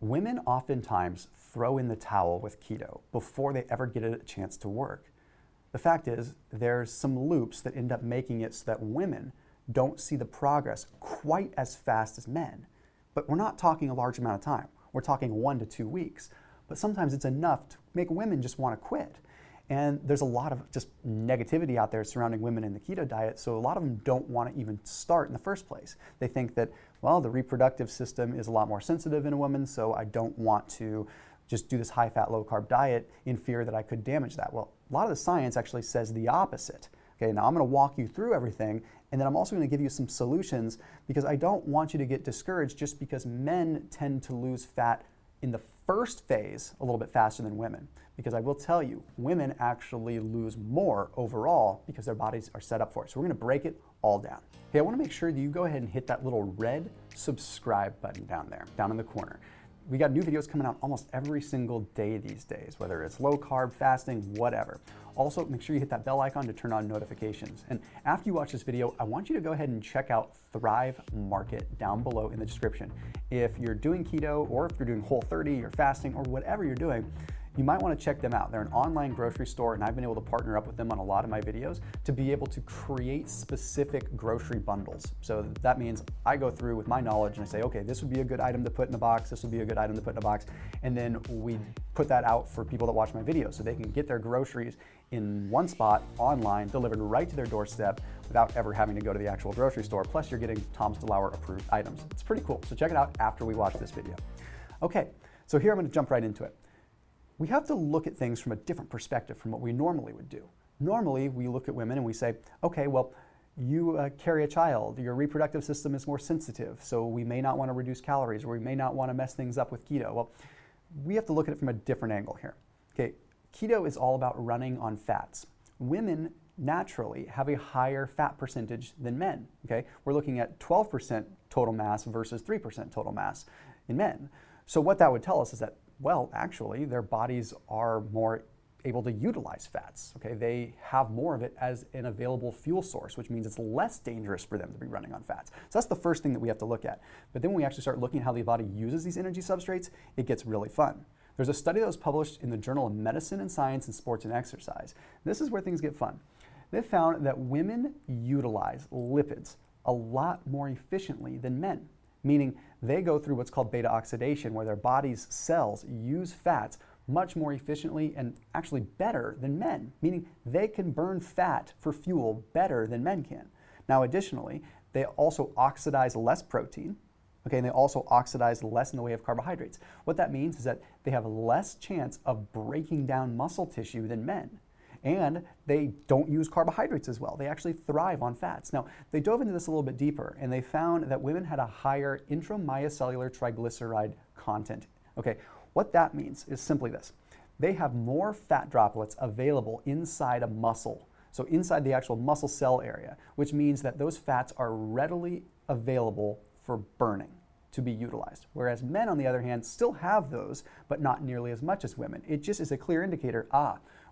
Women oftentimes throw in the towel with keto before they ever get a chance to work. The fact is, there's some loops that end up making it so that women don't see the progress quite as fast as men. But we're not talking a large amount of time. We're talking 1 to 2 weeks. But sometimes it's enough to make women just want to quit. And there's a lot of just negativity out there surrounding women in the keto diet, so a lot of them don't want to even start in the first place. They think that, well, the reproductive system is a lot more sensitive in a woman, so I don't want to just do this high-fat, low-carb diet in fear that I could damage that. Well, a lot of the science actually says the opposite. Okay, now I'm going to walk you through everything, and then I'm also going to give you some solutions, because I don't want you to get discouraged just because men tend to lose fat in the first phase a little bit faster than women, because I will tell you, women actually lose more overall because their bodies are set up for it. So we're going to break it all down. Hey, I want to make sure that you go ahead and hit that little red subscribe button down there, down in the corner. We got new videos coming out almost every single day these days, whether it's low carb, fasting, whatever. Also, make sure you hit that bell icon to turn on notifications. And after you watch this video, I want you to go ahead and check out Thrive Market down below in the description. If you're doing keto, or if you're doing Whole30, or fasting, or whatever you're doing, you might want to check them out. They're an online grocery store, and I've been able to partner up with them on a lot of my videos to be able to create specific grocery bundles. So that means I go through with my knowledge and I say, okay, this would be a good item to put in a box, this would be a good item to put in a box, and then we put that out for people that watch my videos so they can get their groceries in one spot online, delivered right to their doorstep without ever having to go to the actual grocery store. Plus, you're getting Thomas DeLauer approved items. It's pretty cool. So check it out after we watch this video. Okay, so here I'm going to jump right into it. We have to look at things from a different perspective from what we normally would do. Normally, we look at women and we say, okay, well, you carry a child, your reproductive system is more sensitive, so we may not want to reduce calories, or we may not want to mess things up with keto. Well, we have to look at it from a different angle here. Okay, keto is all about running on fats. Women naturally have a higher fat percentage than men. Okay, we're looking at 12% total mass versus 3% total mass in men. So what that would tell us is that, well, actually, their bodies are more able to utilize fats. Okay, they have more of it as an available fuel source, which means it's less dangerous for them to be running on fats. So that's the first thing that we have to look at. But then when we actually start looking at how the body uses these energy substrates, it gets really fun. There's a study that was published in the Journal of Medicine and Science in Sports and Exercise. This is where things get fun. They found that women utilize lipids a lot more efficiently than men, meaning they go through what's called beta-oxidation, where their body's cells use fats much more efficiently and actually better than men, meaning they can burn fat for fuel better than men can. Now, additionally, they also oxidize less protein, okay, and they also oxidize less in the way of carbohydrates. What that means is that they have less chance of breaking down muscle tissue than men. And they don't use carbohydrates as well. They actually thrive on fats. Now, they dove into this a little bit deeper, and they found that women had a higher intramyocellular triglyceride content. Okay, what that means is simply this. They have more fat droplets available inside a muscle, so inside the actual muscle cell area, which means that those fats are readily available for burning, to be utilized. Whereas men, on the other hand, still have those, but not nearly as much as women. It just is a clear indicator,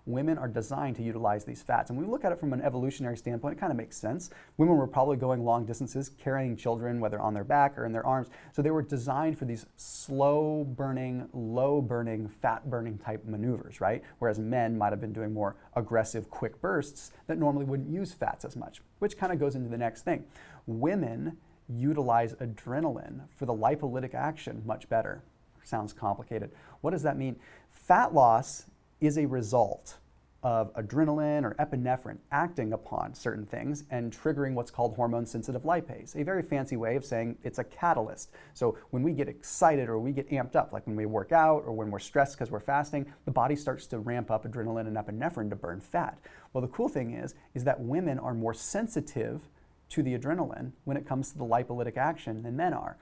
women are designed to utilize these fats. And when we look at it from an evolutionary standpoint, it kind of makes sense. Women were probably going long distances, carrying children, whether on their back or in their arms. So they were designed for these slow burning, low burning, fat burning type maneuvers, right? Whereas men might have been doing more aggressive, quick bursts that normally wouldn't use fats as much, which kind of goes into the next thing. Women utilize adrenaline for the lipolytic action much better. Sounds complicated. What does that mean? Fat loss is a result of adrenaline or epinephrine acting upon certain things and triggering what's called hormone-sensitive lipase, a very fancy way of saying it's a catalyst. So when we get excited or we get amped up, like when we work out or when we're stressed because we're fasting, the body starts to ramp up adrenaline and epinephrine to burn fat. Well, the cool thing is that women are more sensitive to the adrenaline when it comes to the lipolytic action than men are.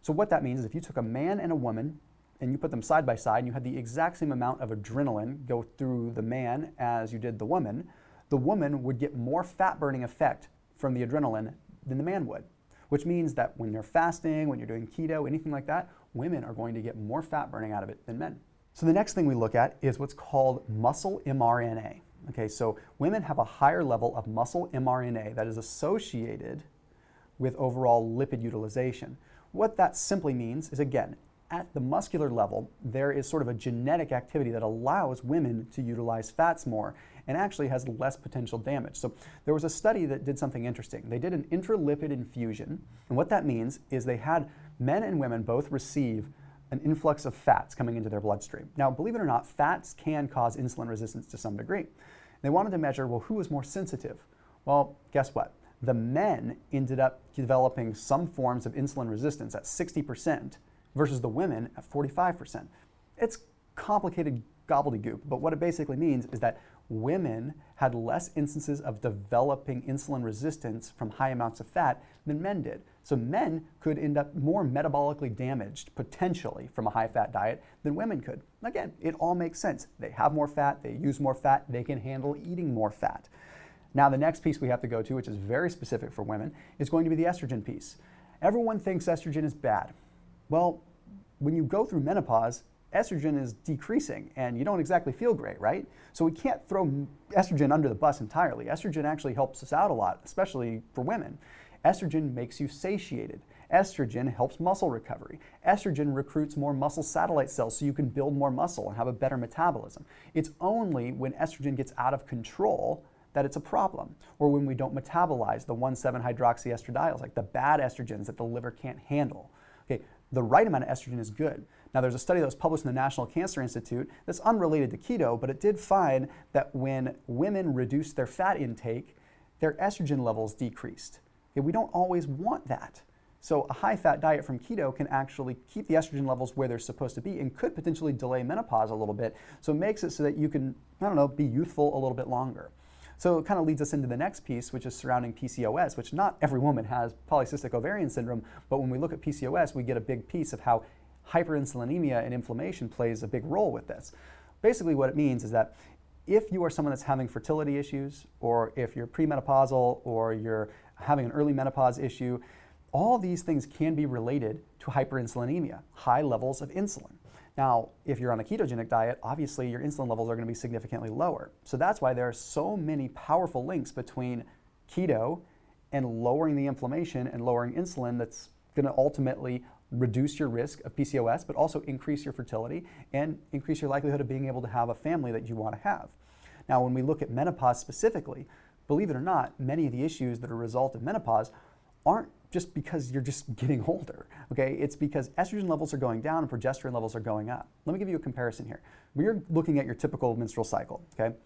So what that means is if you took a man and a woman and you put them side by side and you had the exact same amount of adrenaline go through the man as you did the woman would get more fat burning effect from the adrenaline than the man would, which means that when you're fasting, when you're doing keto, anything like that, women are going to get more fat burning out of it than men. So the next thing we look at is what's called muscle mRNA. Okay, so women have a higher level of muscle mRNA that is associated with overall lipid utilization. What that simply means is, again, at the muscular level, there is sort of a genetic activity that allows women to utilize fats more and actually has less potential damage. So there was a study that did something interesting. They did an intralipid infusion, and what that means is they had men and women both receive an influx of fats coming into their bloodstream. Now, believe it or not, fats can cause insulin resistance to some degree. They wanted to measure, well, who was more sensitive? Well, guess what? The men ended up developing some forms of insulin resistance at 60% versus the women at 45%. It's complicated gobbledygook, but what it basically means is that women had less instances of developing insulin resistance from high amounts of fat than men did. So men could end up more metabolically damaged, potentially, from a high-fat diet than women could. Again, it all makes sense. They have more fat, they use more fat, they can handle eating more fat. Now the next piece we have to go to, which is very specific for women, is going to be the estrogen piece. Everyone thinks estrogen is bad. Well, when you go through menopause, estrogen is decreasing and you don't exactly feel great, right? So we can't throw estrogen under the bus entirely. Estrogen actually helps us out a lot, especially for women. Estrogen makes you satiated. Estrogen helps muscle recovery. Estrogen recruits more muscle satellite cells so you can build more muscle and have a better metabolism. It's only when estrogen gets out of control that it's a problem, or when we don't metabolize the 17-hydroxyestradiols, like the bad estrogens that the liver can't handle. Okay, the right amount of estrogen is good. Now there's a study that was published in the National Cancer Institute that's unrelated to keto, but it did find that when women reduced their fat intake, their estrogen levels decreased. Okay, we don't always want that. So a high-fat diet from keto can actually keep the estrogen levels where they're supposed to be and could potentially delay menopause a little bit. So it makes it so that you can, I don't know, be youthful a little bit longer. So it kind of leads us into the next piece, which is surrounding PCOS, which not every woman has polycystic ovarian syndrome, but when we look at PCOS, we get a big piece of how hyperinsulinemia and inflammation plays a big role with this. Basically what it means is that if you are someone that's having fertility issues, or if you're premenopausal, or you're having an early menopause issue, all these things can be related to hyperinsulinemia, high levels of insulin. Now, if you're on a ketogenic diet, obviously your insulin levels are going to be significantly lower. So that's why there are so many powerful links between keto and lowering the inflammation and lowering insulin that's going to ultimately reduce your risk of PCOS, but also increase your fertility and increase your likelihood of being able to have a family that you want to have. Now, when we look at menopause specifically, believe it or not, many of the issues that are a result of menopause aren't just because you're just getting older, okay? It's because estrogen levels are going down and progesterone levels are going up. Let me give you a comparison here. We're looking at your typical menstrual cycle, okay?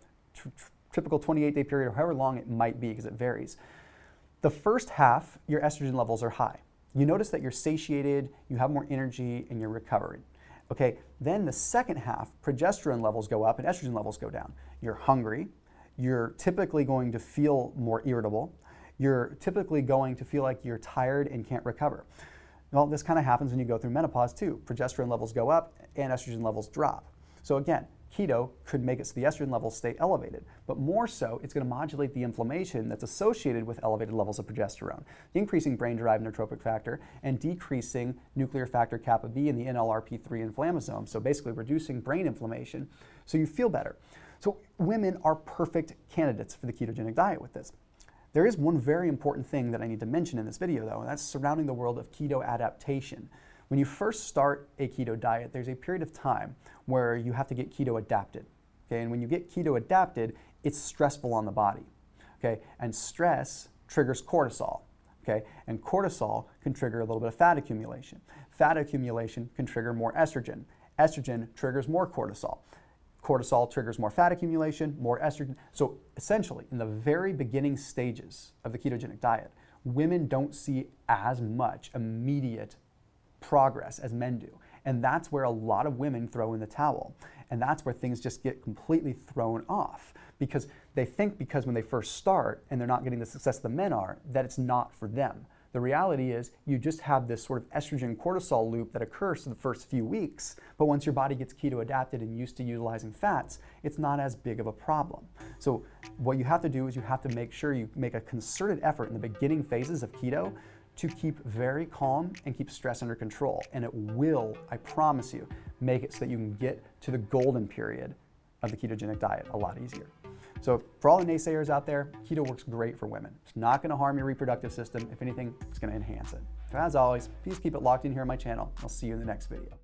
Typical 28-day period, or however long it might be, because it varies. The first half, your estrogen levels are high. You notice that you're satiated, you have more energy, and you're recovered. Okay, then the second half, progesterone levels go up and estrogen levels go down. You're hungry, you're typically going to feel more irritable, you're typically going to feel like you're tired and can't recover. Well, this kind of happens when you go through menopause too. Progesterone levels go up and estrogen levels drop. So again, keto could make it so the estrogen levels stay elevated, but more so, it's going to modulate the inflammation that's associated with elevated levels of progesterone, increasing brain-derived neurotrophic factor and decreasing nuclear factor Kappa B and the NLRP3 inflammasome, so basically reducing brain inflammation so you feel better. So women are perfect candidates for the ketogenic diet with this. There is one very important thing that I need to mention in this video though, and that's surrounding the world of keto adaptation. When you first start a keto diet, there's a period of time where you have to get keto adapted. Okay? And when you get keto adapted, it's stressful on the body. Okay? And stress triggers cortisol. Okay? And cortisol can trigger a little bit of fat accumulation. Fat accumulation can trigger more estrogen. Estrogen triggers more cortisol. Cortisol triggers more fat accumulation, more estrogen. So essentially, in the very beginning stages of the ketogenic diet, women don't see as much immediate progress as men do. And that's where a lot of women throw in the towel. And that's where things just get completely thrown off, because they think because when they first start and they're not getting the success the men are, that it's not for them. The reality is you just have this sort of estrogen cortisol loop that occurs in the first few weeks, but once your body gets keto adapted and used to utilizing fats, it's not as big of a problem. So what you have to do is you have to make sure you make a concerted effort in the beginning phases of keto to keep very calm and keep stress under control. And it will, I promise you, make it so that you can get to the golden period of the ketogenic diet a lot easier. So for all the naysayers out there, keto works great for women. It's not going to harm your reproductive system. If anything, it's going to enhance it. So as always, please keep it locked in here on my channel. I'll see you in the next video.